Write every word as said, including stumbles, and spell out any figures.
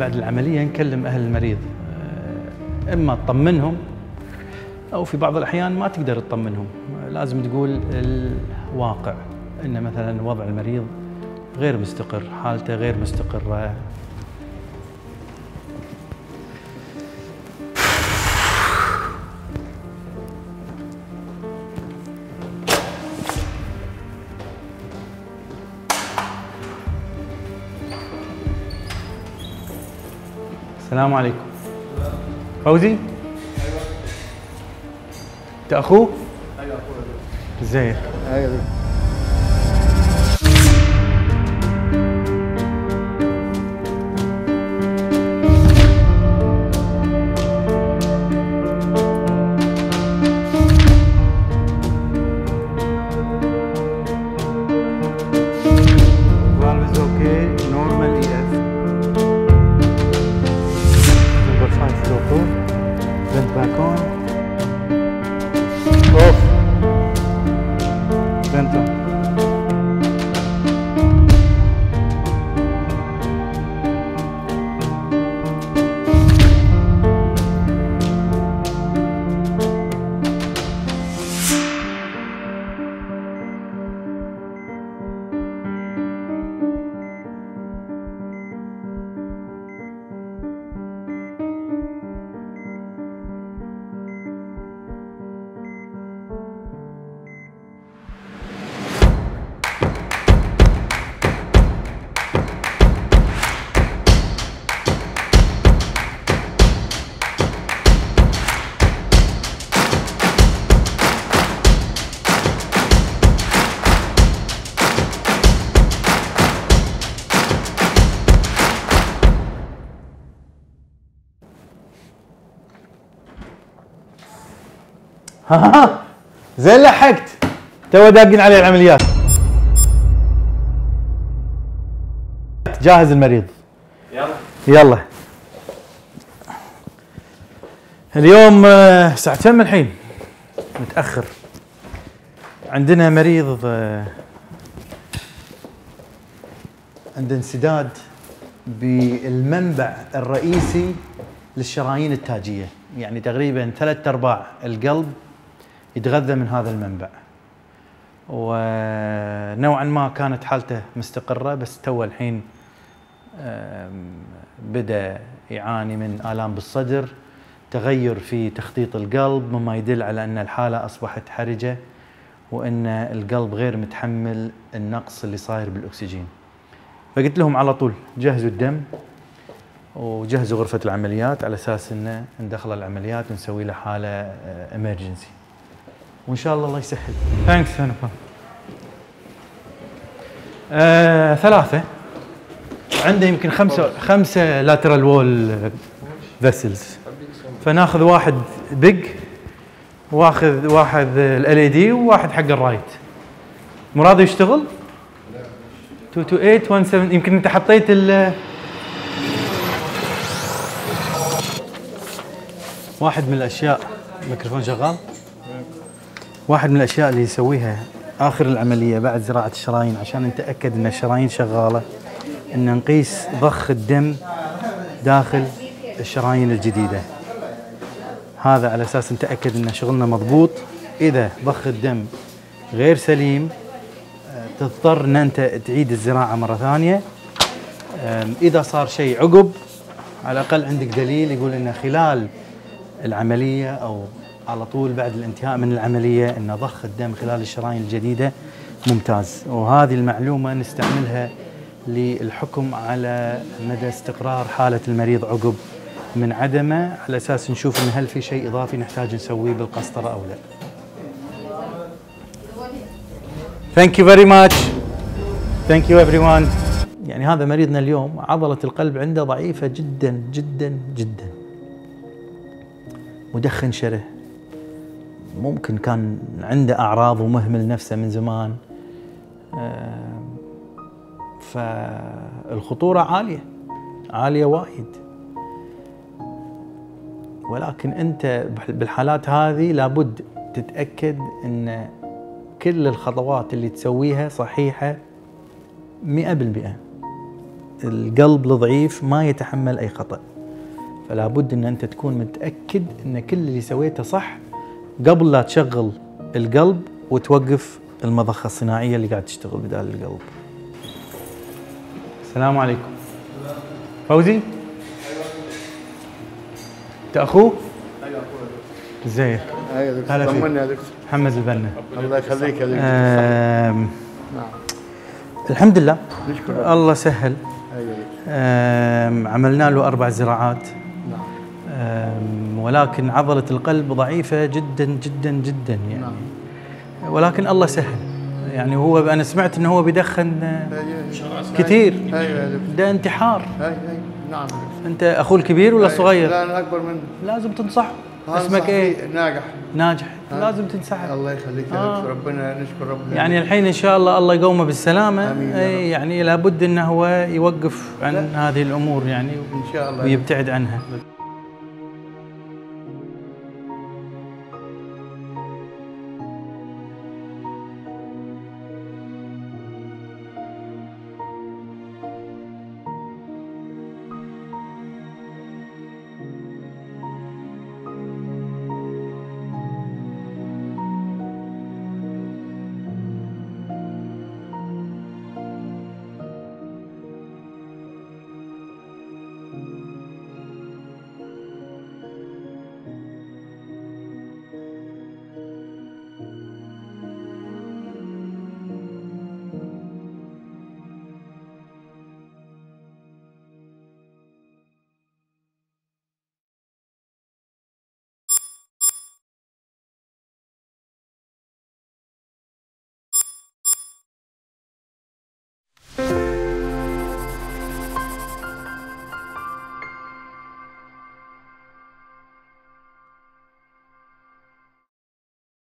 بعد العملية نكلم أهل المريض، إما تطمنهم أو في بعض الأحيان ما تقدر تطمنهم، لازم تقول الواقع، إن مثلا وضع المريض غير مستقر، حالته غير مستقرة. السلام عليكم. فوزي؟ ايوه. انت اخوه؟ ايوه اخوه. ازيك؟ ايوه. ها زين لحقت، تو داقين عليه العمليات. جاهز المريض، يلا يلا. اليوم الساعة كم الحين؟ متأخر. عندنا مريض عنده انسداد بالمنبع الرئيسي للشرايين التاجية، يعني تقريبا ثلاث أرباع القلب يتغذى من هذا المنبع، ونوعا ما كانت حالته مستقرة، بس تو الحين بدأ يعاني من آلام بالصدر، تغير في تخطيط القلب، مما يدل على أن الحالة أصبحت حرجة، وأن القلب غير متحمل النقص اللي صاير بالأكسجين. فقلت لهم على طول جهزوا الدم وجهزوا غرفة العمليات، على أساس أن ندخل العمليات ونسوي له حالة إمرجنسي، وان شاء الله الله يسهل. ثانكس. انا آه ثلاثه عنده، يمكن خمسه خمسه لاترال وول فيسلز، فناخذ واحد بيج، واخذ واحد ال اي دي، وواحد حق الرايت. مو راضي يشتغل؟ لا. اثنين اثنين ثمانية واحد سبعة. يمكن انت حطيت ال واحد من الاشياء. الميكروفون شغال. واحد من الاشياء اللي يسويها اخر العمليه بعد زراعه الشرايين، عشان نتاكد ان الشرايين شغاله، ان نقيس ضخ الدم داخل الشرايين الجديده. هذا على اساس نتاكد ان شغلنا مضبوط. اذا ضخ الدم غير سليم تضطر ان انت تعيد الزراعه مره ثانيه. اذا صار شيء عقب، على الاقل عندك دليل يقول ان خلال العمليه او على طول بعد الانتهاء من العملية أن ضخ الدم خلال الشرايين الجديدة ممتاز. وهذه المعلومة نستعملها للحكم على مدى استقرار حالة المريض عقب من عدمه، على أساس نشوف أن هل في شيء إضافي نحتاج نسويه بالقسطرة أو لا. Thank you very much. Thank you everyone. يعني هذا مريضنا اليوم عضلة القلب عنده ضعيفة جدا جدا جدا. مدخن شره، ممكن كان عنده أعراض ومهمل نفسه من زمان، فالخطورة عالية عالية وايد. ولكن أنت بالحالات هذه لابد تتأكد أن كل الخطوات اللي تسويها صحيحة مئة بالمئة. القلب الضعيف ما يتحمل أي خطأ، فلا بد أن أنت تكون متأكد أن كل اللي سويته صح قبل لا تشغل القلب وتوقف المضخة الصناعية اللي قاعد تشتغل بدال القلب. السلام عليكم. فوزي؟ أيوة. أنت أخوه؟ أيوة أخوه. إزيك؟ أيوة دكتور. هلا فيك. طمني يا دكتور. محمد البنّا. الله يخليك يا دكتور. نعم. الحمد لله. نشكر الله سهل. أيوة. عملنا له أربع زراعات. نعم. ولكن عضلة القلب ضعيفة جدا جدا جدا يعني. نعم. ولكن الله سهل. يعني هو انا سمعت انه هو بيدخن كثير. ده انتحار. نعم. انت اخوه الكبير ولا الصغير؟ لا انا اكبر منه. لازم تنصحه. اسمك ايه؟ ناجح. ناجح. لازم تنصحه. الله يخليك يا آه. ربنا نشكر ربنا. يعني الحين ان شاء الله الله يقومه بالسلامه. امين. اي يعني لابد انه هو يوقف عن هذه الامور يعني ان شاء الله ويبتعد عنها.